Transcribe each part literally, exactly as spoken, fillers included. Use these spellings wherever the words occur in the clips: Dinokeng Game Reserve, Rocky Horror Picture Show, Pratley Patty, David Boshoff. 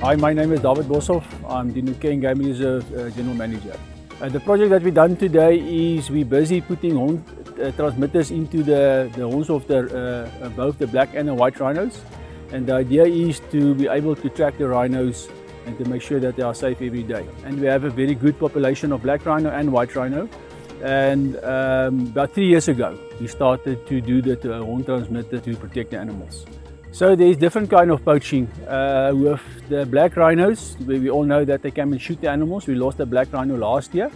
Hi, my name is David Boshoff. I'm the Dinokeng Game Reserve uh, General Manager. Uh, the project that we've done today is we're busy putting horn uh, transmitters into the, the horns of the, uh, both the black and the white rhinos. And the idea is to be able to track the rhinos and to make sure that they are safe every day. And we have a very good population of black rhino and white rhino. And um, about three years ago, we started to do the uh, horn transmitter to protect the animals. So there is different kind of poaching. Uh, with the black rhinos, where we all know that they come and shoot the animals. We lost a black rhino last year.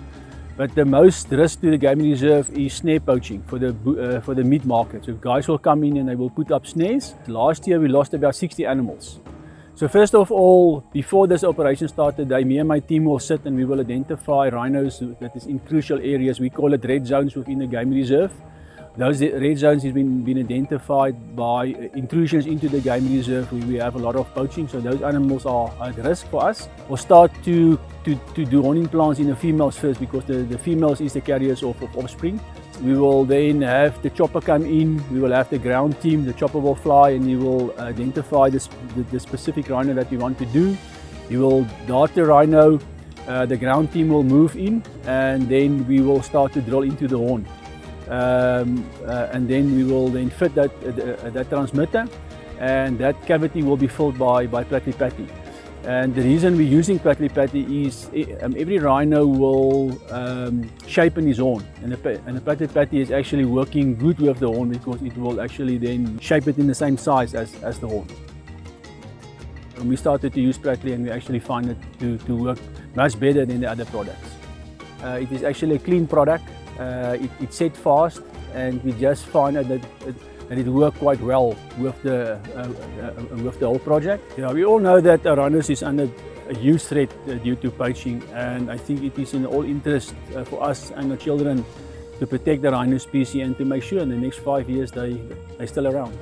But the most risk to the game reserve is snare poaching for the, uh, for the meat market. So guys will come in and they will put up snares. Last year we lost about sixty animals. So first of all, before this operation started, me and my team will sit and we will identify rhinos that is in crucial areas. We call it red zones within the game reserve. Those red zones have been, been identified by intrusions into the game reserve where we have a lot of poaching, so those animals are at risk for us. We'll start to, to, to do horn implants in the females first because the, the females is the carriers of, of offspring. We will then have the chopper come in, we will have the ground team, the chopper will fly and he will identify the, the, the specific rhino that we want to do. He will dart the rhino, uh, the ground team will move in and then we will start to drill into the horn. Um, uh, and then we will then fit that, uh, that transmitter, and that cavity will be filled by, by Pratley Patty. And the reason we're using Pratley Patty is um, every rhino will um, shapen his horn, and the, and the Pratley Patty is actually working good with the horn because it will actually then shape it in the same size as, as the horn. And we started to use Pratley and we actually find it to, to work much better than the other products. Uh, it is actually a clean product. Uh, it, it set fast and we just find that it, that it worked quite well with the, uh, uh, with the whole project. Yeah, we all know that rhinos is under a huge threat uh, due to poaching, and I think it is in all interest uh, for us and the children to protect the rhino species and to make sure in the next five years they, they're still around.